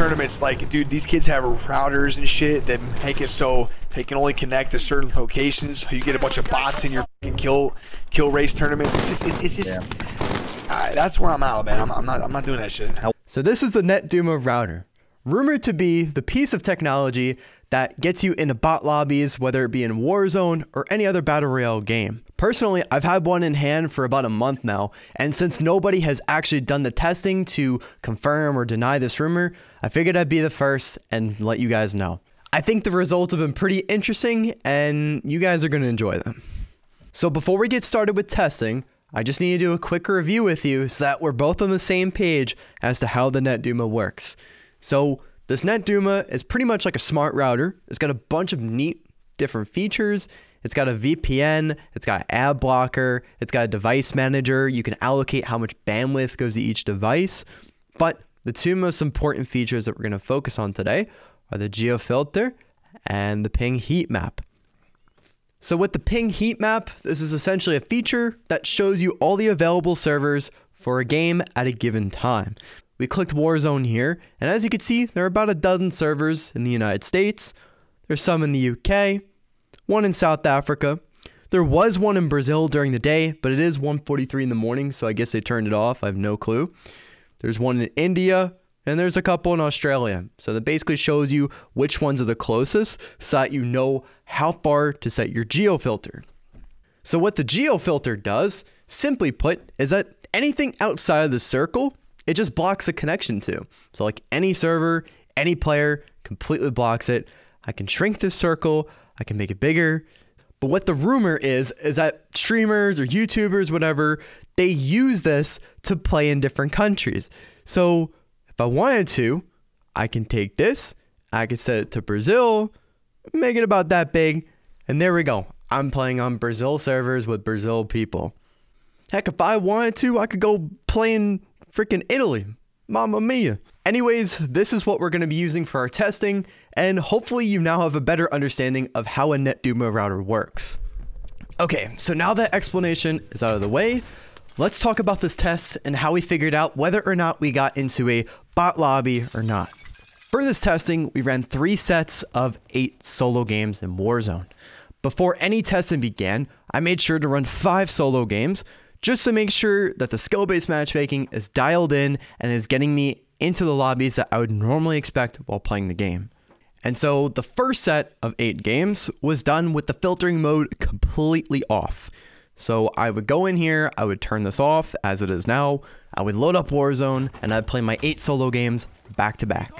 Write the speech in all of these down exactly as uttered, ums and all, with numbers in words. tournaments, like, dude, these kids have routers and shit that make it so they can only connect to certain locations. You get a bunch of bots in your fucking kill kill race tournaments. It's just, it, it's just, yeah. I, that's where I'm out, man. I'm, I'm not, I'm not doing that shit. So this is the NetDuma router, rumored to be the piece of technology that gets you into bot lobbies, whether it be in Warzone or any other battle royale game. Personally, I've had one in hand for about a month now, and since nobody has actually done the testing to confirm or deny this rumor, I figured I'd be the first and let you guys know. I think the results have been pretty interesting, and you guys are gonna enjoy them. So before we get started with testing, I just need to do a quick review with you so that we're both on the same page as to how the NetDuma works. So this NetDuma is pretty much like a smart router. It's got a bunch of neat different features. It's got a V P N, it's got ad blocker, it's got a device manager. You can allocate how much bandwidth goes to each device. But the two most important features that we're gonna focus on today are the geo filter and the ping heat map. So with the ping heat map, this is essentially a feature that shows you all the available servers for a game at a given time. We clicked Warzone here, and as you can see, there are about a dozen servers in the United States. There's some in the U K, one in South Africa. There was one in Brazil during the day, but it is one forty-three in the morning, so I guess they turned it off. I have no clue. There's one in India, and there's a couple in Australia. So that basically shows you which ones are the closest, so that you know how far to set your geo filter. So what the geo filter does, simply put, is that anything outside of the circle, it just blocks the connection to. So like any server, any player, completely blocks it. I can shrink this circle, I can make it bigger. But what the rumor is, is that streamers or YouTubers, whatever, they use this to play in different countries. So if I wanted to, I can take this, I could set it to Brazil, make it about that big, and there we go. I'm playing on Brazil servers with Brazil people. Heck, if I wanted to, I could go play in freaking Italy. Mamma mia. Anyways, this is what we're going to be using for our testing, and hopefully you now have a better understanding of how a NetDuma router works. Okay, so now that explanation is out of the way, let's talk about this test and how we figured out whether or not we got into a bot lobby or not. For this testing, we ran three sets of eight solo games in Warzone. Before any testing began, I made sure to run five solo games, just to make sure that the skill-based matchmaking is dialed in and is getting me into the lobbies that I would normally expect while playing the game. And so the first set of eight games was done with the filtering mode completely off. So I would go in here, I would turn this off as it is now, I would load up Warzone, and I'd play my eight solo games back to back.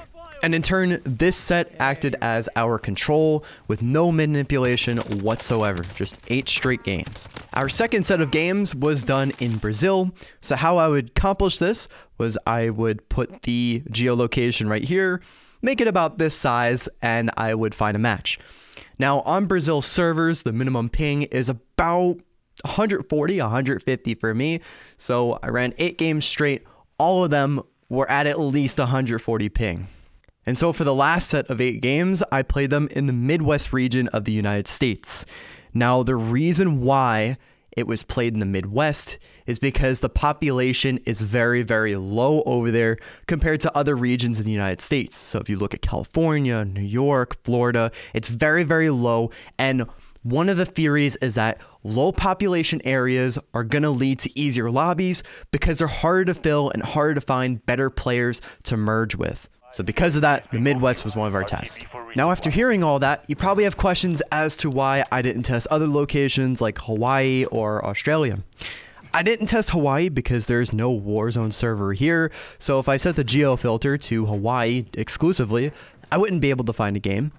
And in turn, this set acted as our control with no manipulation whatsoever, just eight straight games. Our second set of games was done in Brazil. So how I would accomplish this was I would put the geolocation right here, make it about this size, and I would find a match. Now on Brazil servers, the minimum ping is about one forty, one fifty for me. So I ran eight games straight. All of them were at at least one forty ping. And so for the last set of eight games, I played them in the Midwest region of the United States. Now, the reason why it was played in the Midwest is because the population is very, very low over there compared to other regions in the United States. So if you look at California, New York, Florida, it's very, very low. And one of the theories is that low population areas are going to lead to easier lobbies because they're harder to fill and harder to find better players to merge with. So because of that, the Midwest was one of our tests. Now, after hearing all that, you probably have questions as to why I didn't test other locations like Hawaii or Australia. I didn't test Hawaii because there's no Warzone server here. So if I set the geo filter to Hawaii exclusively, I wouldn't be able to find a game.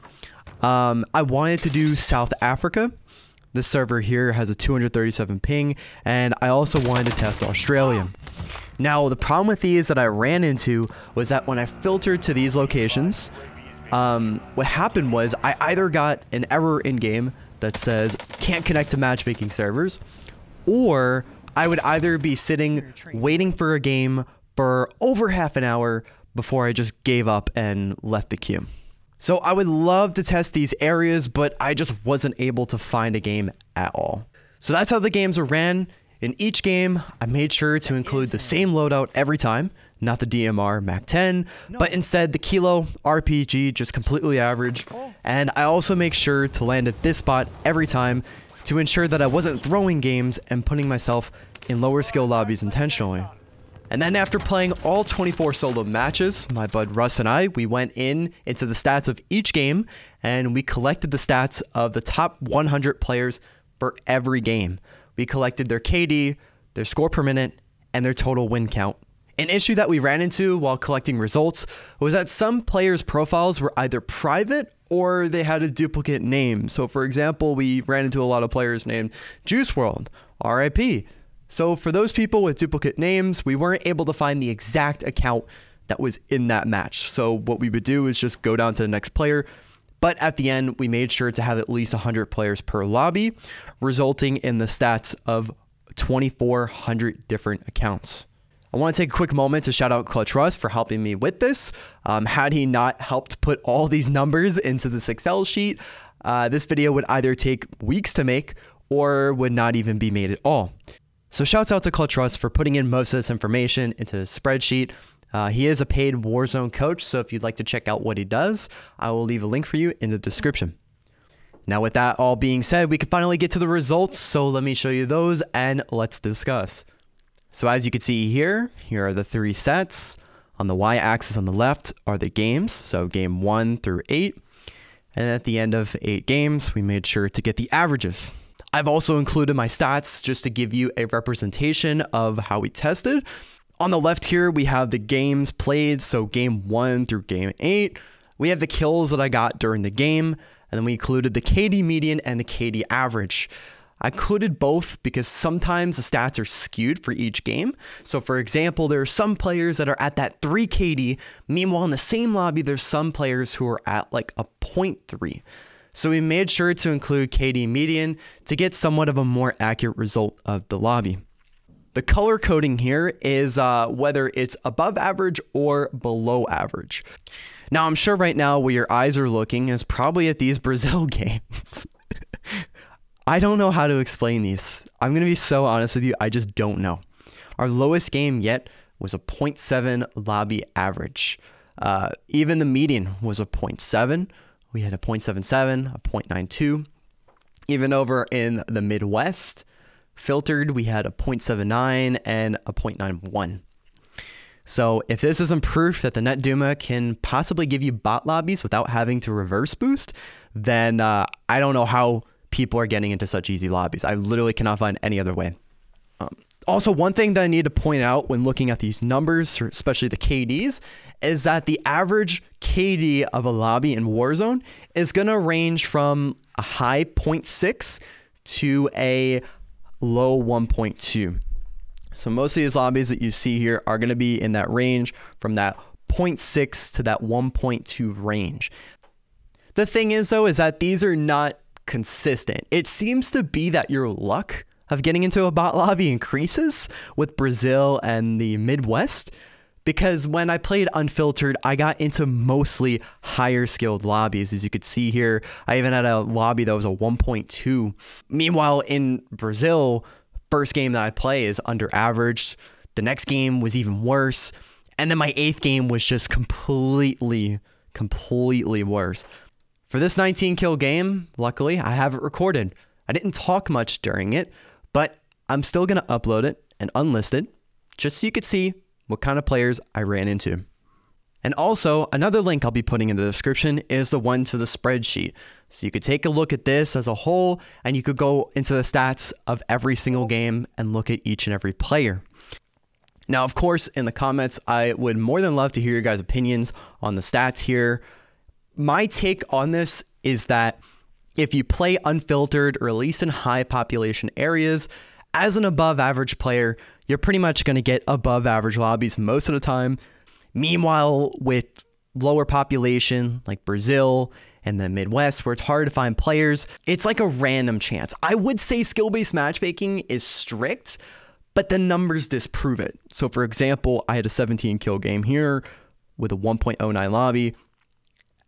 Um, I wanted to do South Africa. This server here has a two thirty-seven ping, and I also wanted to test Australia. Now, the problem with these that I ran into was that when I filtered to these locations, um, what happened was I either got an error in-game that says, can't connect to matchmaking servers, or I would either be sitting waiting for a game for over half an hour before I just gave up and left the queue. So I would love to test these areas, but I just wasn't able to find a game at all. So that's how the games were ran. In each game, I made sure to include the same loadout every time. not the D M R Mac ten, but instead the Kilo R P G, just completely average. And I also make sure to land at this spot every time to ensure that I wasn't throwing games and putting myself in lower skill lobbies intentionally. And then after playing all twenty-four solo matches, my bud Russ and I, we went in into the stats of each game and we collected the stats of the top one hundred players for every game. We collected their K D, their score per minute, and their total win count. An issue that we ran into while collecting results was that some players' profiles were either private or they had a duplicate name. So for example, we ran into a lot of players named Juice World, R I P. So for those people with duplicate names, we weren't able to find the exact account that was in that match. So what we would do is just go down to the next player. But at the end, we made sure to have at least one hundred players per lobby, resulting in the stats of twenty-four hundred different accounts. I want to take a quick moment to shout out Clutch Russ for helping me with this. Um, had he not helped put all these numbers into this Excel sheet, uh, this video would either take weeks to make or would not even be made at all. So shouts out to Clutch Russ for putting in most of this information into the spreadsheet. Uh, he is a paid Warzone coach, so if you'd like to check out what he does, I will leave a link for you in the description. Now with that all being said, we can finally get to the results, so let me show you those and let's discuss. So as you can see here, here are the three sets. On the y-axis on the left are the games, so game one through eight. And at the end of eight games, we made sure to get the averages. I've also included my stats just to give you a representation of how we tested. On the left here, we have the games played, so game one through game eight. We have the kills that I got during the game, and then we included the K D median and the K D average. I included both because sometimes the stats are skewed for each game. So for example, there are some players that are at that three K D. Meanwhile, in the same lobby, there's some players who are at like a zero point three. So we made sure to include K D median to get somewhat of a more accurate result of the lobby. The color coding here is uh, whether it's above average or below average. Now, I'm sure right now where your eyes are looking is probably at these Brazil games. I don't know how to explain these. I'm going to be so honest with you. I just don't know. Our lowest game yet was a zero point seven lobby average. Uh, even the median was a zero point seven. We had a zero point seven seven, a zero point nine two. Even over in the Midwest, filtered, we had a zero point seven nine and a zero point nine one. So if this isn't proof that the NetDuma can possibly give you bot lobbies without having to reverse boost, then uh, I don't know how people are getting into such easy lobbies. I literally cannot find any other way. Um, also, one thing that I need to point out when looking at these numbers, especially the K Ds, is that the average K D of a lobby in Warzone is going to range from a high zero point six to a low one point two. So most of these lobbies that you see here are going to be in that range from that zero point six to that one point two range. The thing is, though, is that these are not consistent. It seems to be that your luck of getting into a bot lobby increases with Brazil and the Midwest, because when I played unfiltered, I got into mostly higher skilled lobbies. As you could see here, I even had a lobby that was a one point two. Meanwhile, in Brazil, first game that I play is under average. The next game was even worse. And then my eighth game was just completely, completely worse. For this nineteen kill game, luckily, I have it recorded. I didn't talk much during it, but I'm still going to upload it and unlist it just so you could see what kind of players I ran into. And also, another link I'll be putting in the description is the one to the spreadsheet. So you could take a look at this as a whole, and you could go into the stats of every single game and look at each and every player. Now, of course, in the comments, I would more than love to hear your guys' opinions on the stats here. My take on this is that if you play unfiltered or at least in high population areas, as an above average player, you're pretty much going to get above average lobbies most of the time. Meanwhile, with lower population like Brazil and the Midwest, where it's hard to find players, it's like a random chance. I would say skill-based matchmaking is strict, but the numbers disprove it. So for example, I had a seventeen kill game here with a one point oh nine lobby.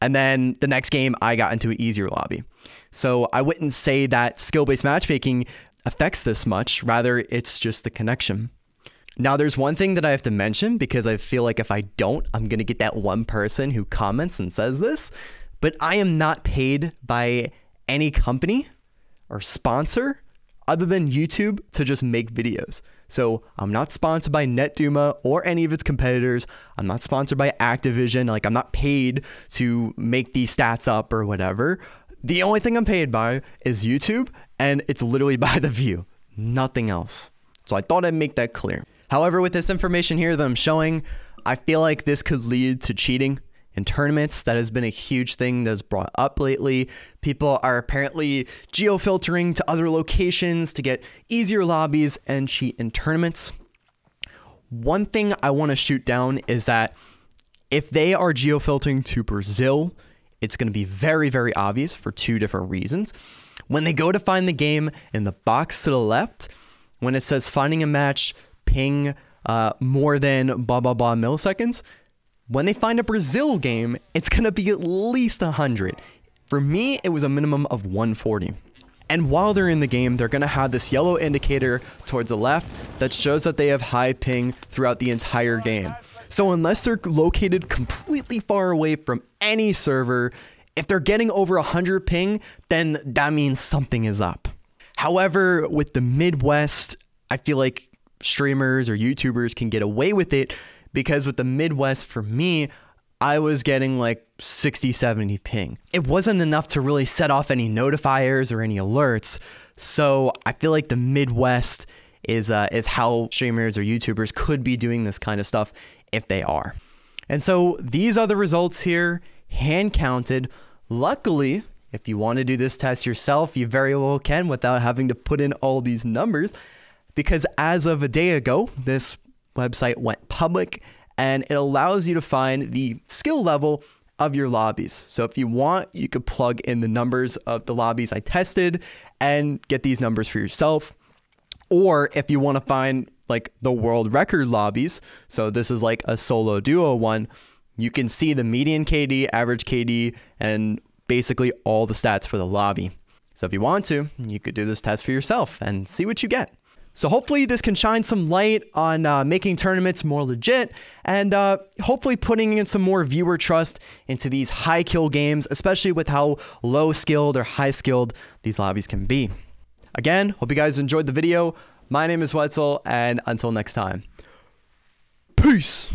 And then the next game, I got into an easier lobby. So I wouldn't say that skill-based matchmaking affects this much. Rather, it's just the connection. Now, there's one thing that I have to mention, because I feel like if I don't, I'm going to get that one person who comments and says this, but I am not paid by any company or sponsor other than YouTube to just make videos. So I'm not sponsored by NetDuma or any of its competitors. I'm not sponsored by Activision. Like, I'm not paid to make these stats up or whatever. The only thing I'm paid by is YouTube, and it's literally by the view, nothing else. So I thought I'd make that clear. However, with this information here that I'm showing, I feel like this could lead to cheating in tournaments. That has been a huge thing that's brought up lately. People are apparently geo-filtering to other locations to get easier lobbies and cheat in tournaments. One thing I want to shoot down is that if they are geo-filtering to Brazil, it's going to be very, very obvious for two different reasons. When they go to find the game in the box to the left, when it says finding a match, ping uh, more than blah, blah, blah milliseconds, when they find a Brazil game, it's going to be at least one hundred. For me, it was a minimum of one forty. And while they're in the game, they're going to have this yellow indicator towards the left that shows that they have high ping throughout the entire game. So unless they're located completely far away from any server, if they're getting over one hundred ping, then that means something is up. However, with the Midwest, I feel like streamers or YouTubers can get away with it, because with the Midwest, for me, I was getting like sixty, seventy ping. It wasn't enough to really set off any notifiers or any alerts. So I feel like the Midwest is, uh, is how streamers or YouTubers could be doing this kind of stuff if they are. And so these are the results here, hand counted. Luckily, if you want to do this test yourself, you very well can without having to put in all these numbers, because as of a day ago, this website went public and it allows you to find the skill level of your lobbies. So if you want, you could plug in the numbers of the lobbies I tested and get these numbers for yourself. Or if you want to find like the world record lobbies, so this is like a solo duo one, you can see the median K D, average K D, and basically all the stats for the lobby. So if you want to, you could do this test for yourself and see what you get. So hopefully this can shine some light on uh, making tournaments more legit, and uh, hopefully putting in some more viewer trust into these high kill games, especially with how low skilled or high skilled these lobbies can be. Again, hope you guys enjoyed the video. My name is Wetzel, and until next time, peace.